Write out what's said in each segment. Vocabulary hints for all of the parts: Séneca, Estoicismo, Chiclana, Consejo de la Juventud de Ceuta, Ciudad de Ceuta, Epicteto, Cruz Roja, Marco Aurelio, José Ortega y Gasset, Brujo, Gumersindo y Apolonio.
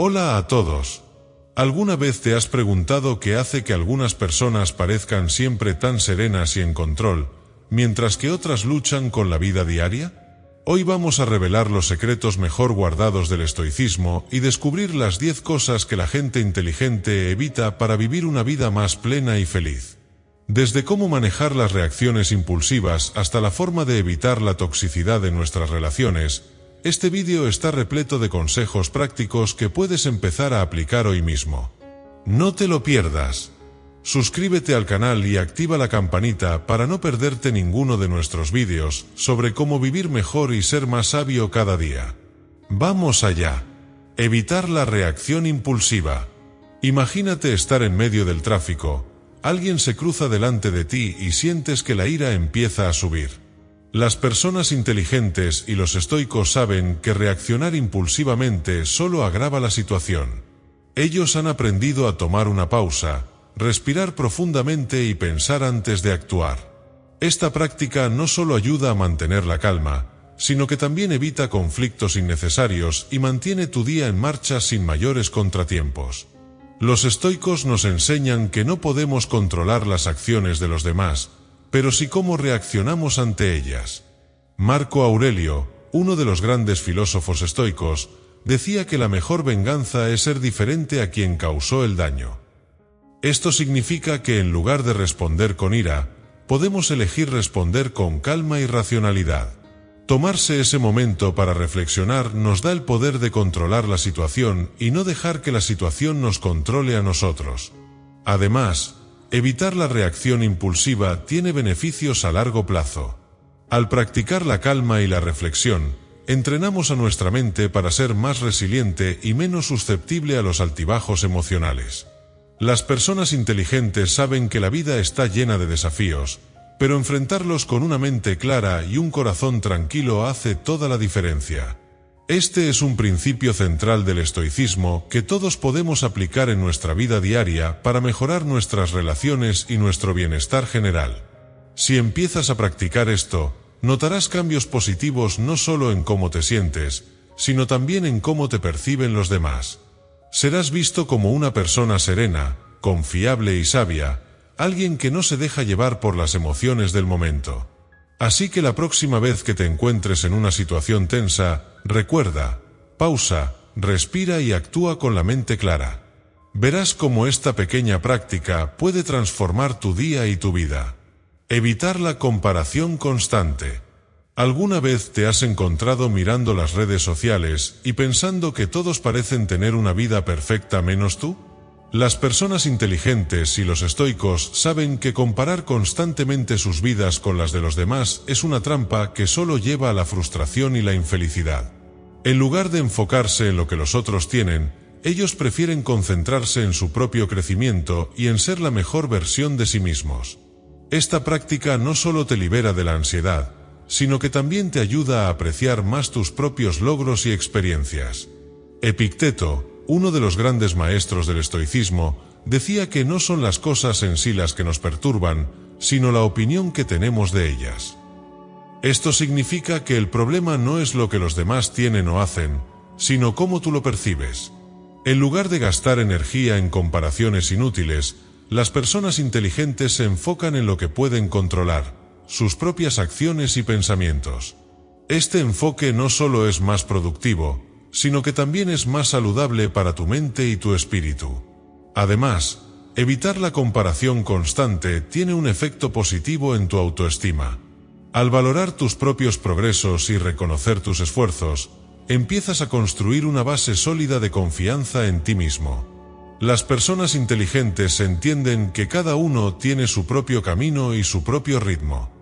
Hola a todos. ¿Alguna vez te has preguntado qué hace que algunas personas parezcan siempre tan serenas y en control, mientras que otras luchan con la vida diaria? Hoy vamos a revelar los secretos mejor guardados del estoicismo y descubrir las 10 cosas que la gente inteligente evita para vivir una vida más plena y feliz. Desde cómo manejar las reacciones impulsivas hasta la forma de evitar la toxicidad de nuestras relaciones, este vídeo está repleto de consejos prácticos que puedes empezar a aplicar hoy mismo. No te lo pierdas. Suscríbete al canal y activa la campanita para no perderte ninguno de nuestros vídeos sobre cómo vivir mejor y ser más sabio cada día. Vamos allá. Evitar la reacción impulsiva. Imagínate estar en medio del tráfico. Alguien se cruza delante de ti y sientes que la ira empieza a subir. Las personas inteligentes y los estoicos saben que reaccionar impulsivamente solo agrava la situación. Ellos han aprendido a tomar una pausa, respirar profundamente y pensar antes de actuar. Esta práctica no solo ayuda a mantener la calma, sino que también evita conflictos innecesarios y mantiene tu día en marcha sin mayores contratiempos. Los estoicos nos enseñan que no podemos controlar las acciones de los demás, pero sí cómo reaccionamos ante ellas. Marco Aurelio, uno de los grandes filósofos estoicos, decía que la mejor venganza es ser diferente a quien causó el daño. Esto significa que en lugar de responder con ira, podemos elegir responder con calma y racionalidad. Tomarse ese momento para reflexionar nos da el poder de controlar la situación y no dejar que la situación nos controle a nosotros. Además, evitar la reacción impulsiva tiene beneficios a largo plazo. Al practicar la calma y la reflexión, entrenamos a nuestra mente para ser más resiliente y menos susceptible a los altibajos emocionales. Las personas inteligentes saben que la vida está llena de desafíos, pero enfrentarlos con una mente clara y un corazón tranquilo hace toda la diferencia. Este es un principio central del estoicismo que todos podemos aplicar en nuestra vida diaria para mejorar nuestras relaciones y nuestro bienestar general. Si empiezas a practicar esto, notarás cambios positivos no solo en cómo te sientes, sino también en cómo te perciben los demás. Serás visto como una persona serena, confiable y sabia, alguien que no se deja llevar por las emociones del momento. Así que la próxima vez que te encuentres en una situación tensa, recuerda, pausa, respira y actúa con la mente clara. Verás cómo esta pequeña práctica puede transformar tu día y tu vida. Evitar la comparación constante. ¿Alguna vez te has encontrado mirando las redes sociales y pensando que todos parecen tener una vida perfecta menos tú? Las personas inteligentes y los estoicos saben que comparar constantemente sus vidas con las de los demás es una trampa que solo lleva a la frustración y la infelicidad. En lugar de enfocarse en lo que los otros tienen, ellos prefieren concentrarse en su propio crecimiento y en ser la mejor versión de sí mismos. Esta práctica no solo te libera de la ansiedad, sino que también te ayuda a apreciar más tus propios logros y experiencias. Epicteto, uno de los grandes maestros del estoicismo, decía que no son las cosas en sí las que nos perturban, sino la opinión que tenemos de ellas. Esto significa que el problema no es lo que los demás tienen o hacen, sino cómo tú lo percibes. En lugar de gastar energía en comparaciones inútiles, las personas inteligentes se enfocan en lo que pueden controlar, sus propias acciones y pensamientos. Este enfoque no solo es más productivo, sino que también es más saludable para tu mente y tu espíritu. Además, evitar la comparación constante tiene un efecto positivo en tu autoestima. Al valorar tus propios progresos y reconocer tus esfuerzos, empiezas a construir una base sólida de confianza en ti mismo. Las personas inteligentes entienden que cada uno tiene su propio camino y su propio ritmo.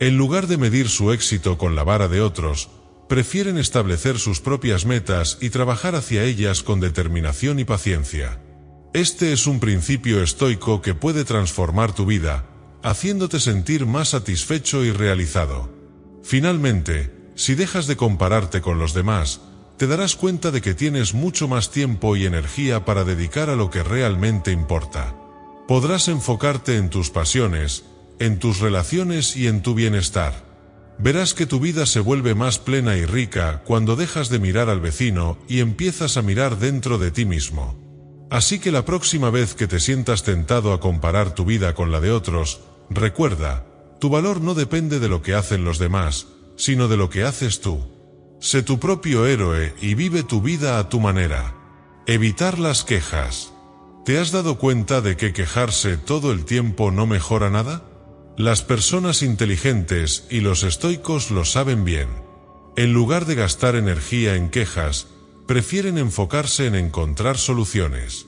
En lugar de medir su éxito con la vara de otros, prefieren establecer sus propias metas y trabajar hacia ellas con determinación y paciencia. Este es un principio estoico que puede transformar tu vida, haciéndote sentir más satisfecho y realizado. Finalmente, si dejas de compararte con los demás, te darás cuenta de que tienes mucho más tiempo y energía para dedicar a lo que realmente importa. Podrás enfocarte en tus pasiones, en tus relaciones y en tu bienestar. Verás que tu vida se vuelve más plena y rica cuando dejas de mirar al vecino y empiezas a mirar dentro de ti mismo. Así que la próxima vez que te sientas tentado a comparar tu vida con la de otros, recuerda, tu valor no depende de lo que hacen los demás, sino de lo que haces tú. Sé tu propio héroe y vive tu vida a tu manera. Evitar las quejas. ¿Te has dado cuenta de que quejarse todo el tiempo no mejora nada? Las personas inteligentes y los estoicos lo saben bien. En lugar de gastar energía en quejas, prefieren enfocarse en encontrar soluciones.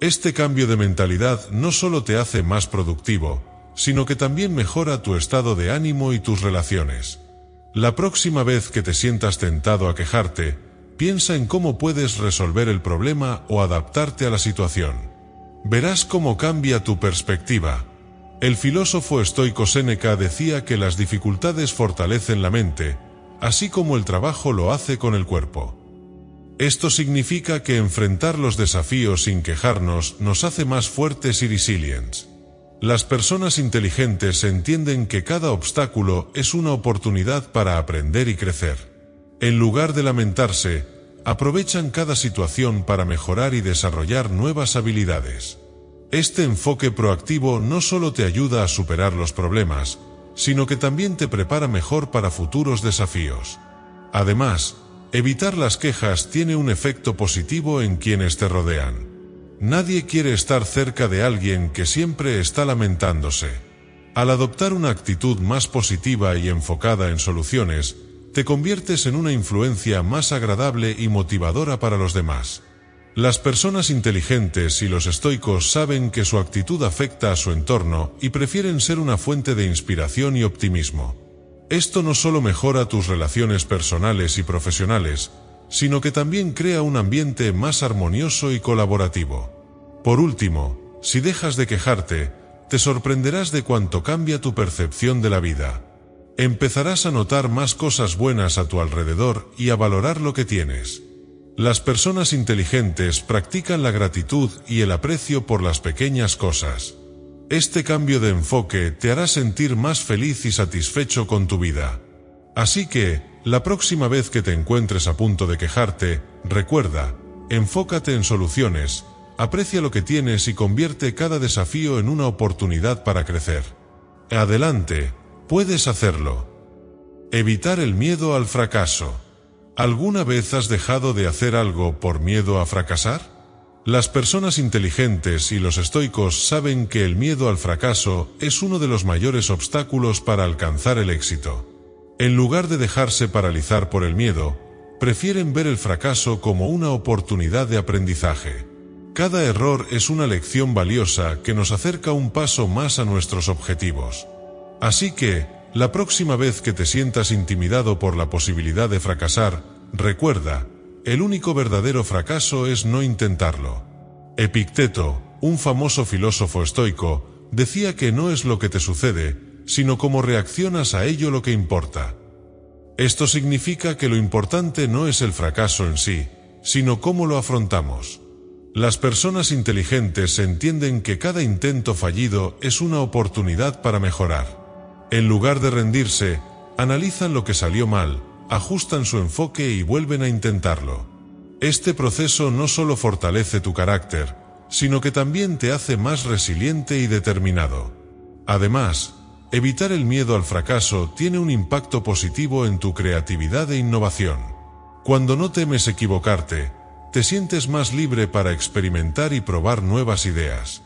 Este cambio de mentalidad no solo te hace más productivo, sino que también mejora tu estado de ánimo y tus relaciones. La próxima vez que te sientas tentado a quejarte, piensa en cómo puedes resolver el problema o adaptarte a la situación. Verás cómo cambia tu perspectiva. El filósofo estoico Séneca decía que las dificultades fortalecen la mente, así como el trabajo lo hace con el cuerpo. Esto significa que enfrentar los desafíos sin quejarnos nos hace más fuertes y resilientes. Las personas inteligentes entienden que cada obstáculo es una oportunidad para aprender y crecer. En lugar de lamentarse, aprovechan cada situación para mejorar y desarrollar nuevas habilidades. Este enfoque proactivo no solo te ayuda a superar los problemas, sino que también te prepara mejor para futuros desafíos. Además, evitar las quejas tiene un efecto positivo en quienes te rodean. Nadie quiere estar cerca de alguien que siempre está lamentándose. Al adoptar una actitud más positiva y enfocada en soluciones, te conviertes en una influencia más agradable y motivadora para los demás. Las personas inteligentes y los estoicos saben que su actitud afecta a su entorno y prefieren ser una fuente de inspiración y optimismo. Esto no solo mejora tus relaciones personales y profesionales, sino que también crea un ambiente más armonioso y colaborativo. Por último, si dejas de quejarte, te sorprenderás de cuánto cambia tu percepción de la vida. Empezarás a notar más cosas buenas a tu alrededor y a valorar lo que tienes. Las personas inteligentes practican la gratitud y el aprecio por las pequeñas cosas. Este cambio de enfoque te hará sentir más feliz y satisfecho con tu vida. Así que, la próxima vez que te encuentres a punto de quejarte, recuerda, enfócate en soluciones, aprecia lo que tienes y convierte cada desafío en una oportunidad para crecer. Adelante, puedes hacerlo. Evitar el miedo al fracaso. ¿Alguna vez has dejado de hacer algo por miedo a fracasar? Las personas inteligentes y los estoicos saben que el miedo al fracaso es uno de los mayores obstáculos para alcanzar el éxito. En lugar de dejarse paralizar por el miedo, prefieren ver el fracaso como una oportunidad de aprendizaje. Cada error es una lección valiosa que nos acerca un paso más a nuestros objetivos. Así que, la próxima vez que te sientas intimidado por la posibilidad de fracasar, recuerda, el único verdadero fracaso es no intentarlo. Epicteto, un famoso filósofo estoico, decía que no es lo que te sucede, sino cómo reaccionas a ello lo que importa. Esto significa que lo importante no es el fracaso en sí, sino cómo lo afrontamos. Las personas inteligentes entienden que cada intento fallido es una oportunidad para mejorar. En lugar de rendirse, analizan lo que salió mal, ajustan su enfoque y vuelven a intentarlo. Este proceso no solo fortalece tu carácter, sino que también te hace más resiliente y determinado. Además, evitar el miedo al fracaso tiene un impacto positivo en tu creatividad e innovación. Cuando no temes equivocarte, te sientes más libre para experimentar y probar nuevas ideas.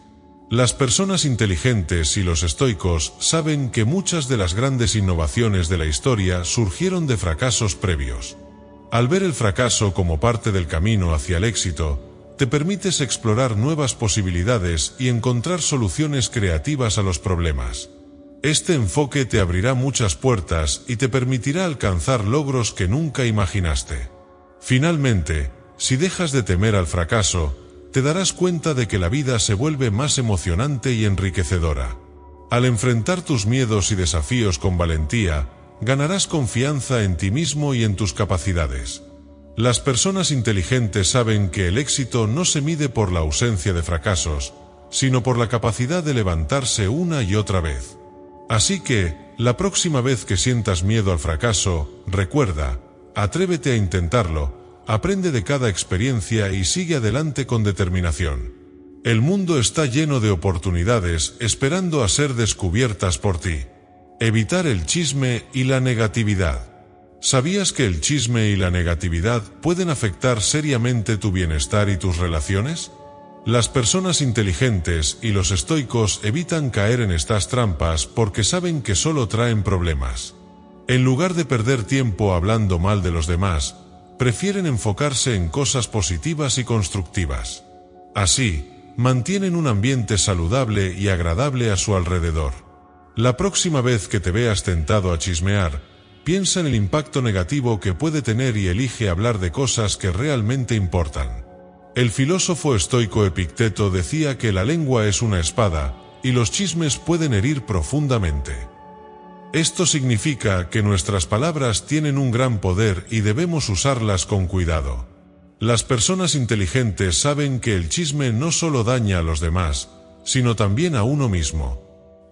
Las personas inteligentes y los estoicos saben que muchas de las grandes innovaciones de la historia surgieron de fracasos previos. Al ver el fracaso como parte del camino hacia el éxito, te permites explorar nuevas posibilidades y encontrar soluciones creativas a los problemas. Este enfoque te abrirá muchas puertas y te permitirá alcanzar logros que nunca imaginaste. Finalmente, si dejas de temer al fracaso, te darás cuenta de que la vida se vuelve más emocionante y enriquecedora. Al enfrentar tus miedos y desafíos con valentía, ganarás confianza en ti mismo y en tus capacidades. Las personas inteligentes saben que el éxito no se mide por la ausencia de fracasos, sino por la capacidad de levantarse una y otra vez. Así que, la próxima vez que sientas miedo al fracaso, recuerda, atrévete a intentarlo, aprende de cada experiencia y sigue adelante con determinación. El mundo está lleno de oportunidades esperando a ser descubiertas por ti. Evitar el chisme y la negatividad. ¿Sabías que el chisme y la negatividad pueden afectar seriamente tu bienestar y tus relaciones? Las personas inteligentes y los estoicos evitan caer en estas trampas porque saben que solo traen problemas. En lugar de perder tiempo hablando mal de los demás, prefieren enfocarse en cosas positivas y constructivas. Así, mantienen un ambiente saludable y agradable a su alrededor. La próxima vez que te veas tentado a chismear, piensa en el impacto negativo que puede tener y elige hablar de cosas que realmente importan. El filósofo estoico Epicteto decía que la lengua es una espada, y los chismes pueden herir profundamente. Esto significa que nuestras palabras tienen un gran poder y debemos usarlas con cuidado. Las personas inteligentes saben que el chisme no solo daña a los demás, sino también a uno mismo.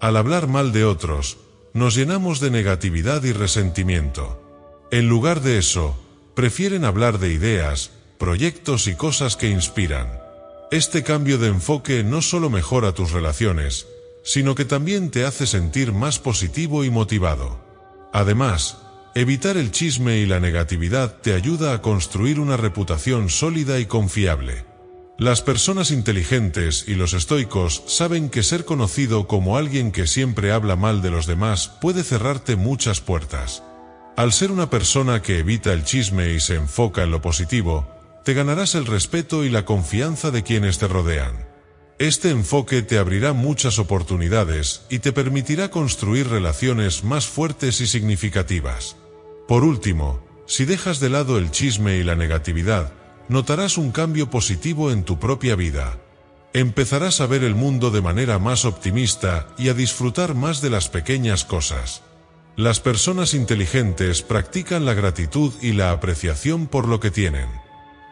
Al hablar mal de otros, nos llenamos de negatividad y resentimiento. En lugar de eso, prefieren hablar de ideas, proyectos y cosas que inspiran. Este cambio de enfoque no solo mejora tus relaciones, sino que también te hace sentir más positivo y motivado. Además, evitar el chisme y la negatividad te ayuda a construir una reputación sólida y confiable. Las personas inteligentes y los estoicos saben que ser conocido como alguien que siempre habla mal de los demás puede cerrarte muchas puertas. Al ser una persona que evita el chisme y se enfoca en lo positivo, te ganarás el respeto y la confianza de quienes te rodean. Este enfoque te abrirá muchas oportunidades y te permitirá construir relaciones más fuertes y significativas. Por último, si dejas de lado el chisme y la negatividad, notarás un cambio positivo en tu propia vida. Empezarás a ver el mundo de manera más optimista y a disfrutar más de las pequeñas cosas. Las personas inteligentes practican la gratitud y la apreciación por lo que tienen.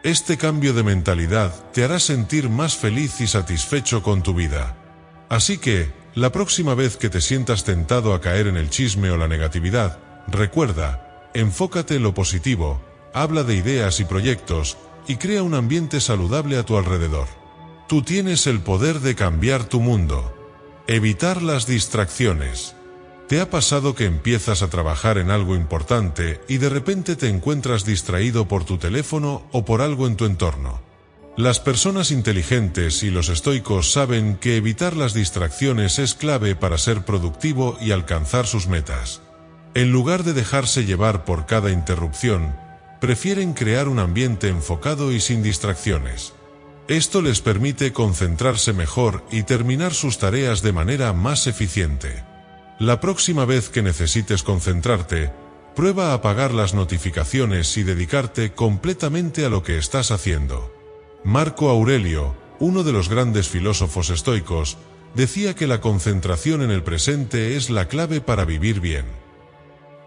Este cambio de mentalidad te hará sentir más feliz y satisfecho con tu vida. Así que, la próxima vez que te sientas tentado a caer en el chisme o la negatividad, recuerda, enfócate en lo positivo, habla de ideas y proyectos, y crea un ambiente saludable a tu alrededor. Tú tienes el poder de cambiar tu mundo. Evitar las distracciones. ¿Te ha pasado que empiezas a trabajar en algo importante y de repente te encuentras distraído por tu teléfono o por algo en tu entorno? Las personas inteligentes y los estoicos saben que evitar las distracciones es clave para ser productivo y alcanzar sus metas. En lugar de dejarse llevar por cada interrupción, prefieren crear un ambiente enfocado y sin distracciones. Esto les permite concentrarse mejor y terminar sus tareas de manera más eficiente. La próxima vez que necesites concentrarte, prueba a apagar las notificaciones y dedicarte completamente a lo que estás haciendo. Marco Aurelio, uno de los grandes filósofos estoicos, decía que la concentración en el presente es la clave para vivir bien.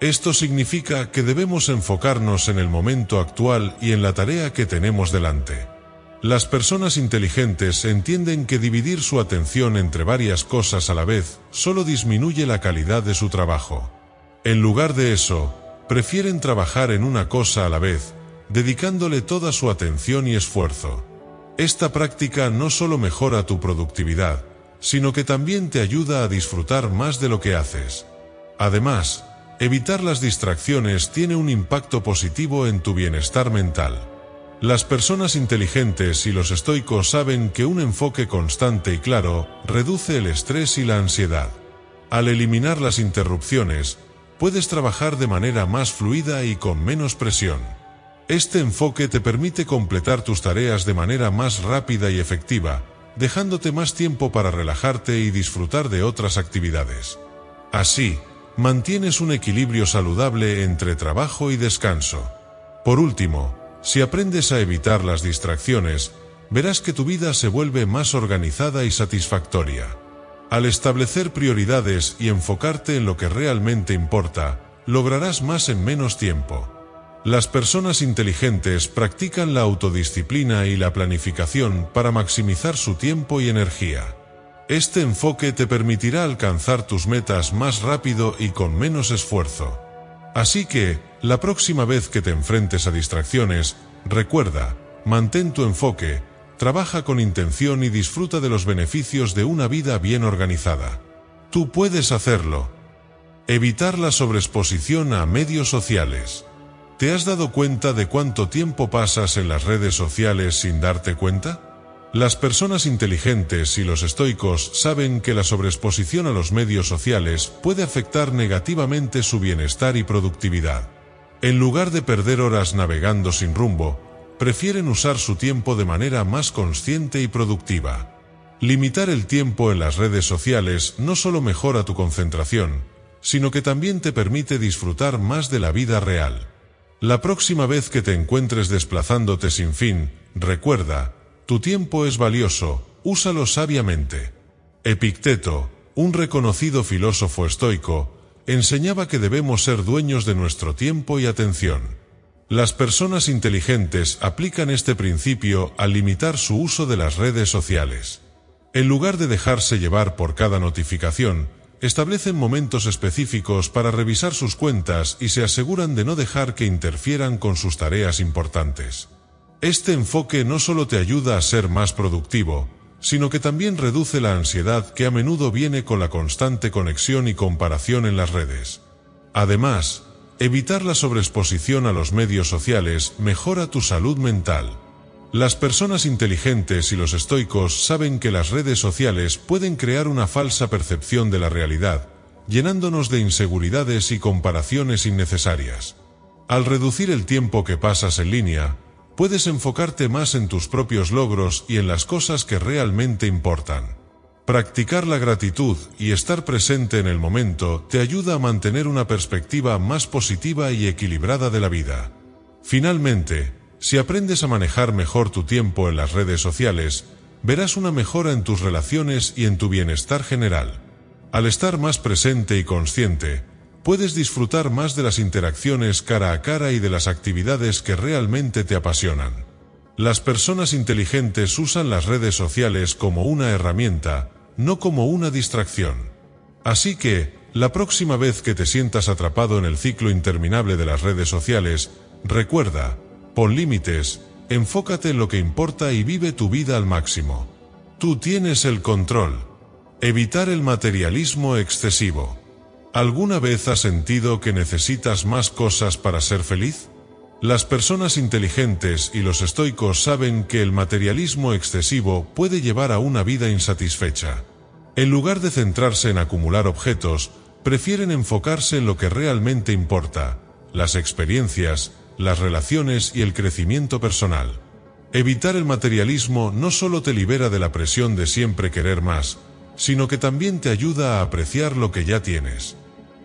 Esto significa que debemos enfocarnos en el momento actual y en la tarea que tenemos delante. Las personas inteligentes entienden que dividir su atención entre varias cosas a la vez solo disminuye la calidad de su trabajo. En lugar de eso, prefieren trabajar en una cosa a la vez, dedicándole toda su atención y esfuerzo. Esta práctica no solo mejora tu productividad, sino que también te ayuda a disfrutar más de lo que haces. Además, evitar las distracciones tiene un impacto positivo en tu bienestar mental. Las personas inteligentes y los estoicos saben que un enfoque constante y claro reduce el estrés y la ansiedad. Al eliminar las interrupciones, puedes trabajar de manera más fluida y con menos presión. Este enfoque te permite completar tus tareas de manera más rápida y efectiva, dejándote más tiempo para relajarte y disfrutar de otras actividades. Así, mantienes un equilibrio saludable entre trabajo y descanso. Por último, si aprendes a evitar las distracciones, verás que tu vida se vuelve más organizada y satisfactoria. Al establecer prioridades y enfocarte en lo que realmente importa, lograrás más en menos tiempo. Las personas inteligentes practican la autodisciplina y la planificación para maximizar su tiempo y energía. Este enfoque te permitirá alcanzar tus metas más rápido y con menos esfuerzo. Así que, la próxima vez que te enfrentes a distracciones, recuerda, mantén tu enfoque, trabaja con intención y disfruta de los beneficios de una vida bien organizada. Tú puedes hacerlo. Evitar la sobreexposición a medios sociales. ¿Te has dado cuenta de cuánto tiempo pasas en las redes sociales sin darte cuenta? Las personas inteligentes y los estoicos saben que la sobreexposición a los medios sociales puede afectar negativamente su bienestar y productividad. En lugar de perder horas navegando sin rumbo, prefieren usar su tiempo de manera más consciente y productiva. Limitar el tiempo en las redes sociales no solo mejora tu concentración, sino que también te permite disfrutar más de la vida real. La próxima vez que te encuentres desplazándote sin fin, recuerda, tu tiempo es valioso, úsalo sabiamente. Epicteto, un reconocido filósofo estoico, enseñaba que debemos ser dueños de nuestro tiempo y atención. Las personas inteligentes aplican este principio al limitar su uso de las redes sociales. En lugar de dejarse llevar por cada notificación, establecen momentos específicos para revisar sus cuentas y se aseguran de no dejar que interfieran con sus tareas importantes. Este enfoque no solo te ayuda a ser más productivo, sino que también reduce la ansiedad que a menudo viene con la constante conexión y comparación en las redes. Además, evitar la sobreexposición a los medios sociales mejora tu salud mental. Las personas inteligentes y los estoicos saben que las redes sociales pueden crear una falsa percepción de la realidad, llenándonos de inseguridades y comparaciones innecesarias. Al reducir el tiempo que pasas en línea, puedes enfocarte más en tus propios logros y en las cosas que realmente importan. Practicar la gratitud y estar presente en el momento te ayuda a mantener una perspectiva más positiva y equilibrada de la vida. Finalmente, si aprendes a manejar mejor tu tiempo en las redes sociales, verás una mejora en tus relaciones y en tu bienestar general. Al estar más presente y consciente, puedes disfrutar más de las interacciones cara a cara y de las actividades que realmente te apasionan. Las personas inteligentes usan las redes sociales como una herramienta, no como una distracción. Así que, la próxima vez que te sientas atrapado en el ciclo interminable de las redes sociales, recuerda, pon límites, enfócate en lo que importa y vive tu vida al máximo. Tú tienes el control. Evitar el materialismo excesivo. ¿Alguna vez has sentido que necesitas más cosas para ser feliz? Las personas inteligentes y los estoicos saben que el materialismo excesivo puede llevar a una vida insatisfecha. En lugar de centrarse en acumular objetos, prefieren enfocarse en lo que realmente importa, las experiencias, las relaciones y el crecimiento personal. Evitar el materialismo no solo te libera de la presión de siempre querer más, sino que también te ayuda a apreciar lo que ya tienes.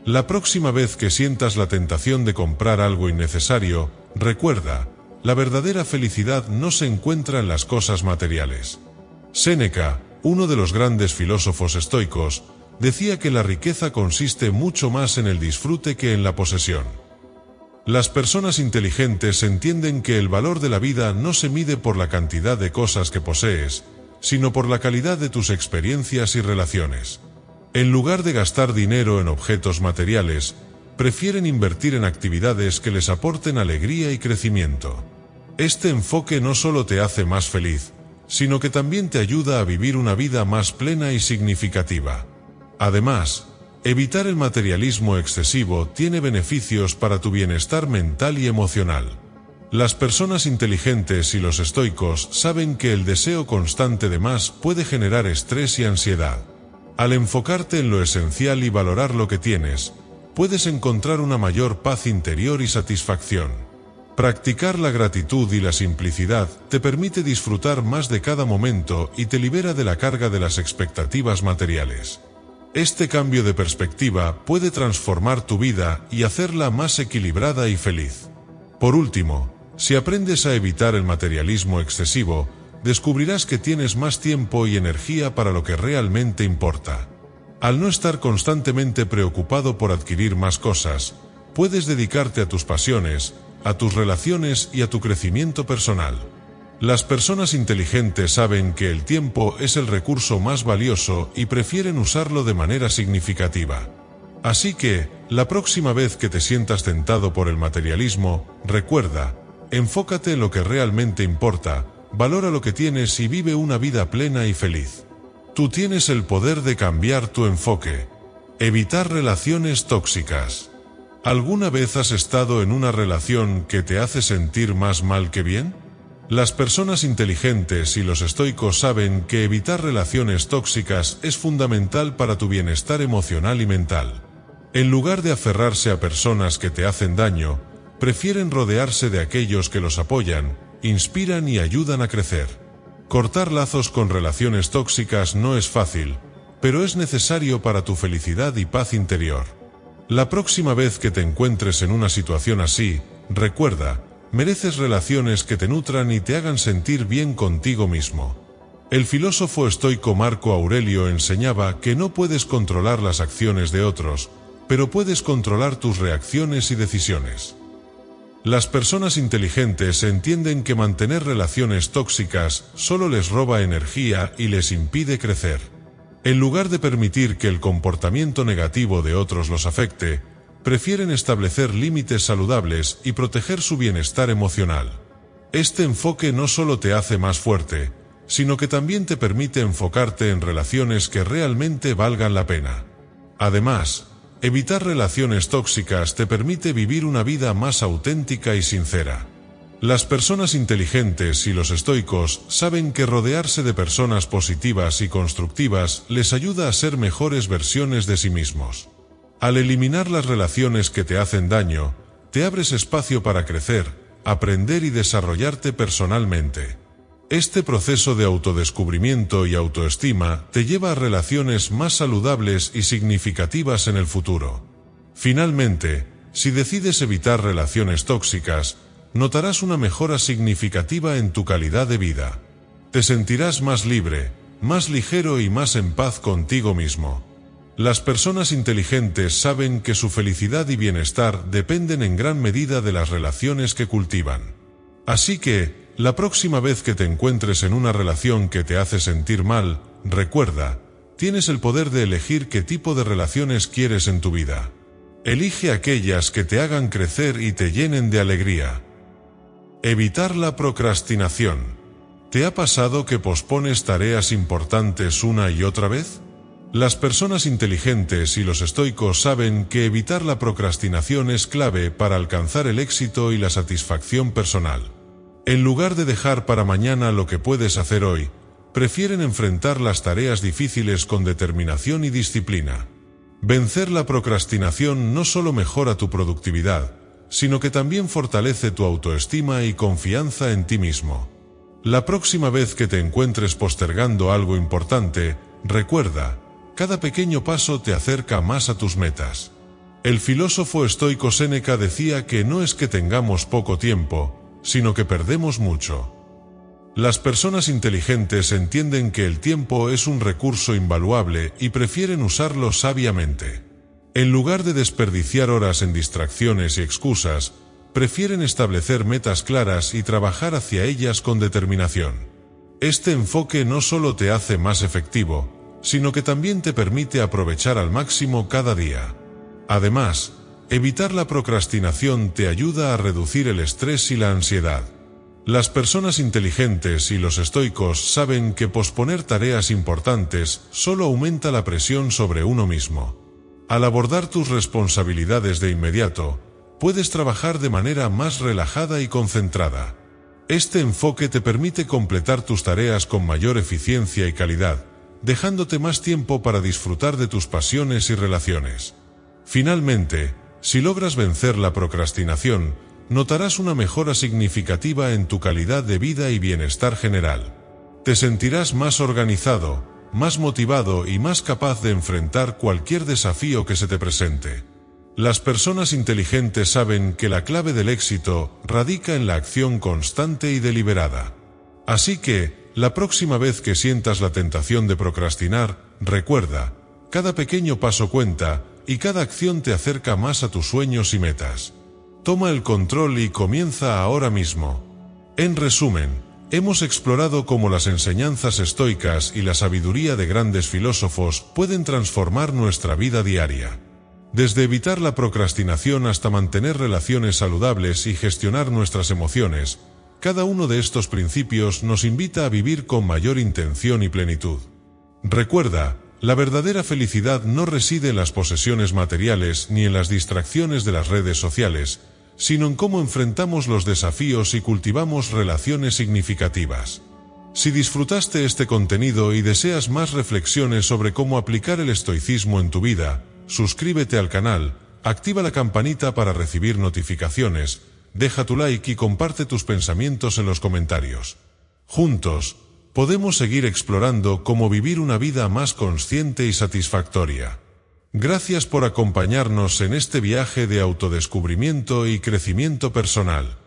La próxima vez que sientas la tentación de comprar algo innecesario, recuerda, la verdadera felicidad no se encuentra en las cosas materiales. Séneca, uno de los grandes filósofos estoicos, decía que la riqueza consiste mucho más en el disfrute que en la posesión. Las personas inteligentes entienden que el valor de la vida no se mide por la cantidad de cosas que posees, sino por la calidad de tus experiencias y relaciones. En lugar de gastar dinero en objetos materiales, prefieren invertir en actividades que les aporten alegría y crecimiento. Este enfoque no solo te hace más feliz, sino que también te ayuda a vivir una vida más plena y significativa. Además, evitar el materialismo excesivo tiene beneficios para tu bienestar mental y emocional. Las personas inteligentes y los estoicos saben que el deseo constante de más puede generar estrés y ansiedad. Al enfocarte en lo esencial y valorar lo que tienes, puedes encontrar una mayor paz interior y satisfacción. Practicar la gratitud y la simplicidad te permite disfrutar más de cada momento y te libera de la carga de las expectativas materiales. Este cambio de perspectiva puede transformar tu vida y hacerla más equilibrada y feliz. Por último, si aprendes a evitar el materialismo excesivo, descubrirás que tienes más tiempo y energía para lo que realmente importa. Al no estar constantemente preocupado por adquirir más cosas, puedes dedicarte a tus pasiones, a tus relaciones y a tu crecimiento personal. Las personas inteligentes saben que el tiempo es el recurso más valioso y prefieren usarlo de manera significativa. Así que, la próxima vez que te sientas tentado por el materialismo, recuerda, enfócate en lo que realmente importa, valora lo que tienes y vive una vida plena y feliz. Tú tienes el poder de cambiar tu enfoque. Evitar relaciones tóxicas. ¿Alguna vez has estado en una relación que te hace sentir más mal que bien? Las personas inteligentes y los estoicos saben que evitar relaciones tóxicas es fundamental para tu bienestar emocional y mental. En lugar de aferrarse a personas que te hacen daño, prefieren rodearse de aquellos que los apoyan, inspiran y ayudan a crecer. Cortar lazos con relaciones tóxicas no es fácil, pero es necesario para tu felicidad y paz interior. La próxima vez que te encuentres en una situación así, recuerda, mereces relaciones que te nutran y te hagan sentir bien contigo mismo. El filósofo estoico Marco Aurelio enseñaba que no puedes controlar las acciones de otros, pero puedes controlar tus reacciones y decisiones. Las personas inteligentes entienden que mantener relaciones tóxicas solo les roba energía y les impide crecer. En lugar de permitir que el comportamiento negativo de otros los afecte, prefieren establecer límites saludables y proteger su bienestar emocional. Este enfoque no solo te hace más fuerte, sino que también te permite enfocarte en relaciones que realmente valgan la pena. Además, evitar relaciones tóxicas te permite vivir una vida más auténtica y sincera. Las personas inteligentes y los estoicos saben que rodearse de personas positivas y constructivas les ayuda a ser mejores versiones de sí mismos. Al eliminar las relaciones que te hacen daño, te abres espacio para crecer, aprender y desarrollarte personalmente. Este proceso de autodescubrimiento y autoestima te lleva a relaciones más saludables y significativas en el futuro. Finalmente, si decides evitar relaciones tóxicas, notarás una mejora significativa en tu calidad de vida. Te sentirás más libre, más ligero y más en paz contigo mismo. Las personas inteligentes saben que su felicidad y bienestar dependen en gran medida de las relaciones que cultivan. Así que, la próxima vez que te encuentres en una relación que te hace sentir mal, recuerda, tienes el poder de elegir qué tipo de relaciones quieres en tu vida. Elige aquellas que te hagan crecer y te llenen de alegría. Evitar la procrastinación. ¿Te ha pasado que pospones tareas importantes una y otra vez? Las personas inteligentes y los estoicos saben que evitar la procrastinación es clave para alcanzar el éxito y la satisfacción personal. En lugar de dejar para mañana lo que puedes hacer hoy, prefieren enfrentar las tareas difíciles con determinación y disciplina. Vencer la procrastinación no solo mejora tu productividad, sino que también fortalece tu autoestima y confianza en ti mismo. La próxima vez que te encuentres postergando algo importante, recuerda, cada pequeño paso te acerca más a tus metas. El filósofo estoico Séneca decía que no es que tengamos poco tiempo, sino que perdemos mucho. Las personas inteligentes entienden que el tiempo es un recurso invaluable y prefieren usarlo sabiamente. En lugar de desperdiciar horas en distracciones y excusas, prefieren establecer metas claras y trabajar hacia ellas con determinación. Este enfoque no solo te hace más efectivo, sino que también te permite aprovechar al máximo cada día. Además, evitar la procrastinación te ayuda a reducir el estrés y la ansiedad. Las personas inteligentes y los estoicos saben que posponer tareas importantes solo aumenta la presión sobre uno mismo. Al abordar tus responsabilidades de inmediato, puedes trabajar de manera más relajada y concentrada. Este enfoque te permite completar tus tareas con mayor eficiencia y calidad, dejándote más tiempo para disfrutar de tus pasiones y relaciones. Finalmente, si logras vencer la procrastinación, notarás una mejora significativa en tu calidad de vida y bienestar general. Te sentirás más organizado, más motivado y más capaz de enfrentar cualquier desafío que se te presente. Las personas inteligentes saben que la clave del éxito radica en la acción constante y deliberada. Así que, la próxima vez que sientas la tentación de procrastinar, recuerda, cada pequeño paso cuenta, y cada acción te acerca más a tus sueños y metas. Toma el control y comienza ahora mismo. En resumen, Hemos explorado cómo las enseñanzas estoicas y la sabiduría de grandes filósofos pueden transformar nuestra vida diaria. Desde evitar la procrastinación hasta mantener relaciones saludables y gestionar nuestras emociones, cada uno de estos principios nos invita a vivir con mayor intención y plenitud. Recuerda, la verdadera felicidad no reside en las posesiones materiales ni en las distracciones de las redes sociales, sino en cómo enfrentamos los desafíos y cultivamos relaciones significativas. Si disfrutaste este contenido y deseas más reflexiones sobre cómo aplicar el estoicismo en tu vida, suscríbete al canal, activa la campanita para recibir notificaciones, deja tu like y comparte tus pensamientos en los comentarios. Juntos, podemos seguir explorando cómo vivir una vida más consciente y satisfactoria. Gracias por acompañarnos en este viaje de autodescubrimiento y crecimiento personal.